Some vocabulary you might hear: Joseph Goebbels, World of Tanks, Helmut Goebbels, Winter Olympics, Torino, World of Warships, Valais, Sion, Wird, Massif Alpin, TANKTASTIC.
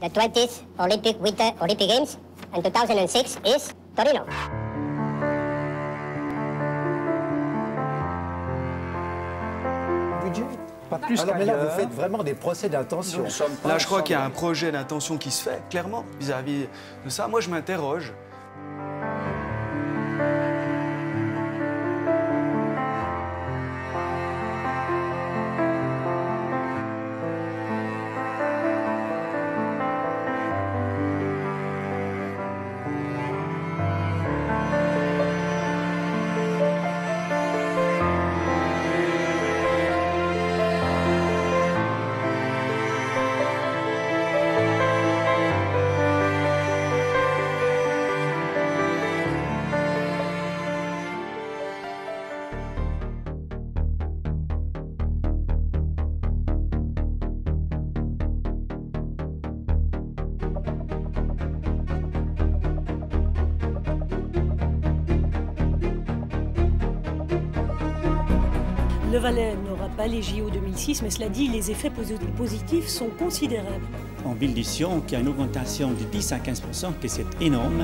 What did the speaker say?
The 20th Olympic Winter Olympic Games and 2006 is Torino. Budget pas plus. Alors, mais là, vous faites vraiment des procès d'intention. Là, je crois qu'il y a un projet d'intention qui se fait, clairement, vis-à-vis de ça. Moi, je m'interroge. Le Valais n'aura pas les JO 2006, mais cela dit, les effets positifs sont considérables. En ville de Sion, qui a une augmentation de 10 à 15 %, que c'est énorme.